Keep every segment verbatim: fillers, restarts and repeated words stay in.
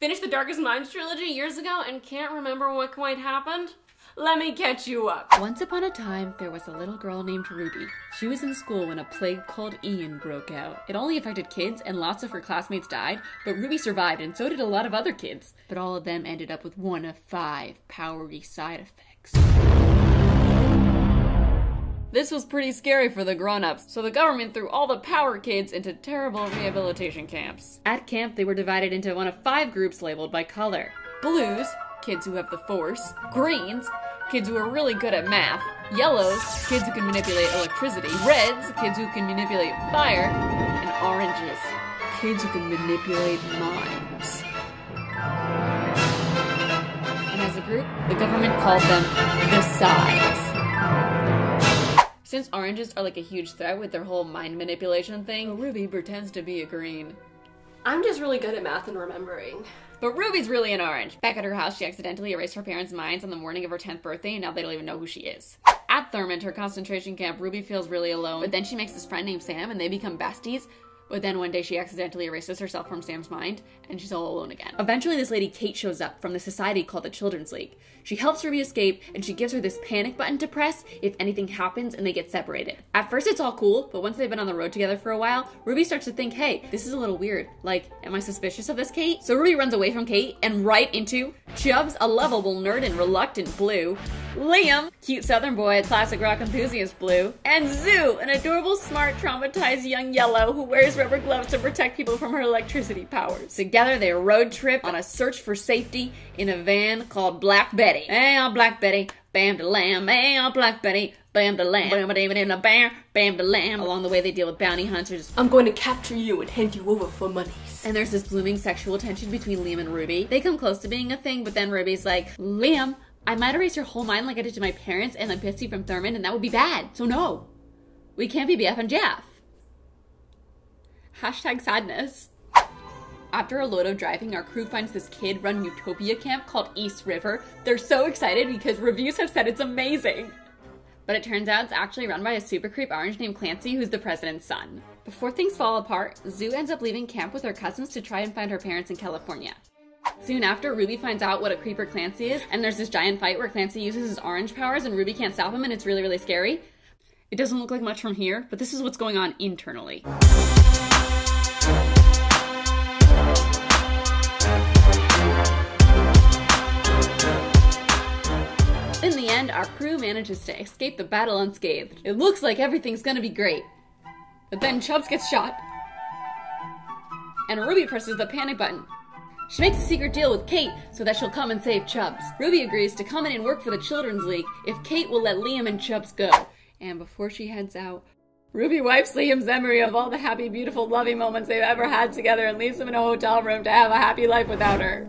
Finished the Darkest Minds trilogy years ago and can't remember what quite happened? Let me catch you up. Once upon a time, there was a little girl named Ruby. She was in school when a plague called Ian broke out. It only affected kids and lots of her classmates died, but Ruby survived and so did a lot of other kids. But all of them ended up with one of five powery side effects. This was pretty scary for the grown-ups, so the government threw all the power kids into terrible rehabilitation camps. At camp, they were divided into one of five groups labeled by color. Blues, kids who have the force, greens, kids who are really good at math, yellows, kids who can manipulate electricity, reds, kids who can manipulate fire, and oranges, kids who can manipulate minds. And as a group, the government called them the Psi's. Since oranges are like a huge threat with their whole mind manipulation thing, Ruby pretends to be a green. I'm just really good at math and remembering. But Ruby's really an orange. Back at her house, she accidentally erased her parents' minds on the morning of her tenth birthday, and now they don't even know who she is. At Thurmond, her concentration camp, Ruby feels really alone, but then she makes this friend named Sam, and they become besties. But then one day she accidentally erases herself from Sam's mind, and she's all alone again. Eventually, this lady Kate shows up from the society called the Children's League. She helps Ruby escape, and she gives her this panic button to press if anything happens and they get separated. At first, it's all cool, but once they've been on the road together for a while, Ruby starts to think, hey, this is a little weird. Like, am I suspicious of this Kate? So Ruby runs away from Kate and right into Chubs, a lovable nerd in reluctant blue, Liam, cute southern boy, classic rock enthusiast blue, and Zoo, an adorable, smart, traumatized young yellow who wears rubber gloves to protect people from her electricity powers. Together, they road trip on a search for safety in a van called Black Betty. Hey, I'm Black Betty, bam to lamb. Hey, I'm Black Betty, bam to lamb. Bam to lamb, bam to lamb. Along the way, they deal with bounty hunters. I'm going to capture you and hand you over for monies. And there's this blooming sexual tension between Liam and Ruby. They come close to being a thing, but then Ruby's like, Liam, I might erase your whole mind like I did to my parents and like Pitsy from Thurmond, and that would be bad. So no, we can't be B F and Jeff. Hashtag sadness. After a load of driving, our crew finds this kid-run utopia camp called East River. They're so excited because reviews have said it's amazing. But it turns out it's actually run by a super creep orange named Clancy, who's the president's son. Before things fall apart, Zoo ends up leaving camp with her cousins to try and find her parents in California. Soon after, Ruby finds out what a creeper Clancy is, and there's this giant fight where Clancy uses his orange powers and Ruby can't stop him, and it's really, really scary. It doesn't look like much from here, but this is what's going on internally. In the end, our crew manages to escape the battle unscathed. It looks like everything's gonna be great. But then Chubs gets shot, and Ruby presses the panic button. She makes a secret deal with Kate so that she'll come and save Chubs. Ruby agrees to come in and work for the Children's League if Kate will let Liam and Chubs go. And before she heads out, Ruby wipes Liam's memory of all the happy, beautiful, loving moments they've ever had together and leaves him in a hotel room to have a happy life without her.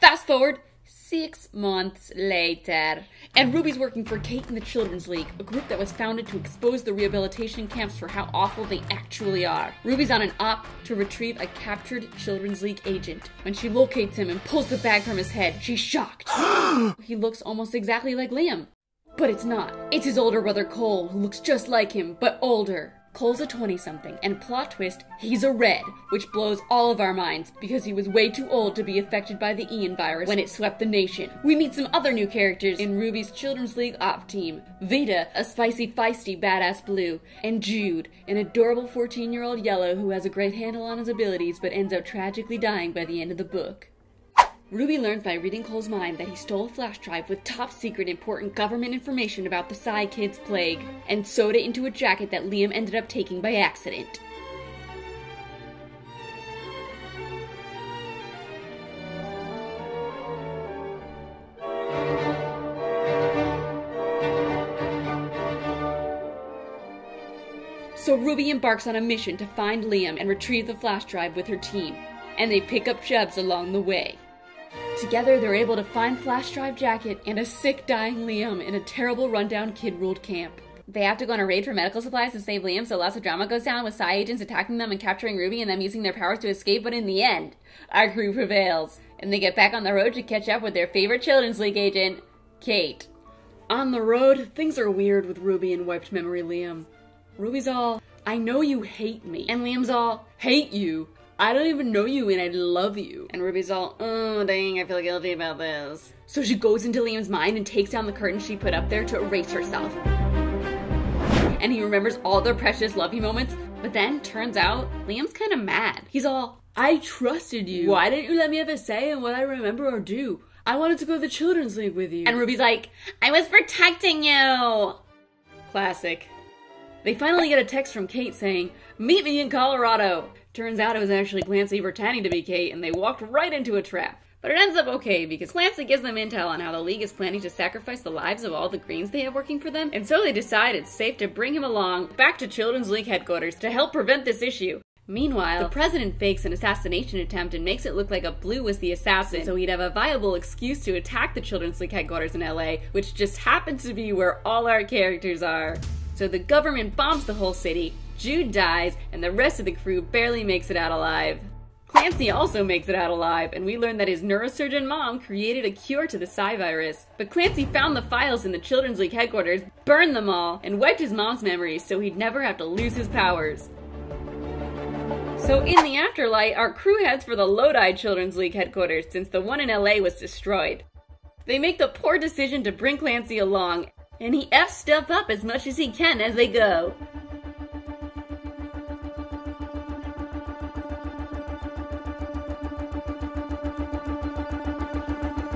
Fast forward six months later, and Ruby's working for Kate in the Children's League, a group that was founded to expose the rehabilitation camps for how awful they actually are. Ruby's on an op to retrieve a captured Children's League agent. When she locates him and pulls the bag from his head, she's shocked. He looks almost exactly like Liam, but it's not. It's his older brother Cole, who looks just like him, but older. Cole's a twenty-something, and plot twist, he's a red, which blows all of our minds because he was way too old to be affected by the Ian virus when it swept the nation. We meet some other new characters in Ruby's Children's League op team. Vida, a spicy, feisty, badass blue, and Jude, an adorable fourteen-year-old yellow who has a great handle on his abilities but ends up tragically dying by the end of the book. Ruby learns by reading Cole's mind that he stole a flash drive with top-secret important government information about the Psi Kids plague, and sewed it into a jacket that Liam ended up taking by accident. So Ruby embarks on a mission to find Liam and retrieve the flash drive with her team, and they pick up Chubs along the way. Together, they're able to find Flash Drive Jacket and a sick, dying Liam in a terrible, rundown, kid-ruled camp. They have to go on a raid for medical supplies to save Liam, so lots of drama goes down with Psi agents attacking them and capturing Ruby and them using their powers to escape, but in the end, our crew prevails. And they get back on the road to catch up with their favorite Children's League agent, Kate. On the road, things are weird with Ruby and wiped memory Liam. Ruby's all, I know you hate me. And Liam's all, hate you? I don't even know you and I love you. And Ruby's all, oh dang, I feel guilty about this. So she goes into Liam's mind and takes down the curtain she put up there to erase herself. And he remembers all their precious lovey moments, but then turns out Liam's kind of mad. He's all, I trusted you. Why didn't you let me have a say in what I remember or do? I wanted to go to the Children's League with you. And Ruby's like, I was protecting you. Classic. They finally get a text from Kate saying, meet me in Colorado. Turns out it was actually Clancy pretending to be Kate, and they walked right into a trap. But it ends up okay, because Clancy gives them intel on how the League is planning to sacrifice the lives of all the Greens they have working for them, and so they decide it's safe to bring him along back to Children's League headquarters to help prevent this issue. Meanwhile, the president fakes an assassination attempt and makes it look like a blue was the assassin, so he'd have a viable excuse to attack the Children's League headquarters in L A, which just happens to be where all our characters are. So the government bombs the whole city, Jude dies, and the rest of the crew barely makes it out alive. Clancy also makes it out alive, and we learn that his neurosurgeon mom created a cure to the Psi virus. But Clancy found the files in the Children's League headquarters, burned them all, and wiped his mom's memories so he'd never have to lose his powers. So in the afterlight, our crew heads for the Lodi Children's League headquarters since the one in L A was destroyed. They make the poor decision to bring Clancy along, and he F's stuff up as much as he can as they go.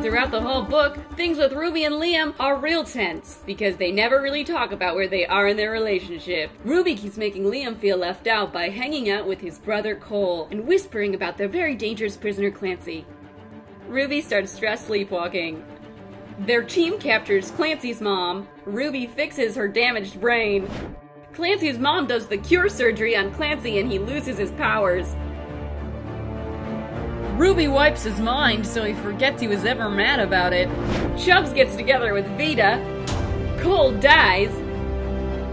Throughout the whole book, things with Ruby and Liam are real tense, because they never really talk about where they are in their relationship. Ruby keeps making Liam feel left out by hanging out with his brother Cole, and whispering about their very dangerous prisoner Clancy. Ruby starts stress sleepwalking. Their team captures Clancy's mom. Ruby fixes her damaged brain. Clancy's mom does the cure surgery on Clancy and he loses his powers. Ruby wipes his mind so he forgets he was ever mad about it. Chubs gets together with Vida. Cole dies.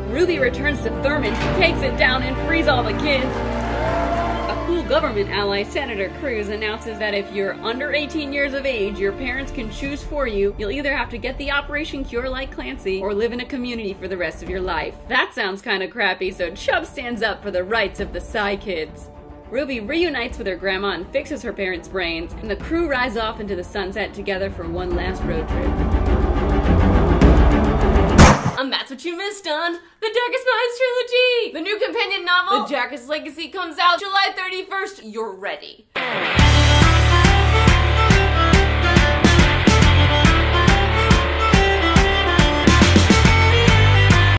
Ruby returns to Thurmond, takes it down, and frees all the kids. A cool government ally, Senator Cruz, announces that if you're under eighteen years of age, your parents can choose for you. You'll either have to get the operation cure like Clancy, or live in a community for the rest of your life. That sounds kinda crappy, so Chubs stands up for the rights of the Psi kids. Ruby reunites with her grandma and fixes her parents' brains, and the crew rides off into the sunset together for one last road trip. And that's what you missed on The Darkest Minds Trilogy! The new companion novel, The Darkest Legacy, comes out July thirty-first. You're ready.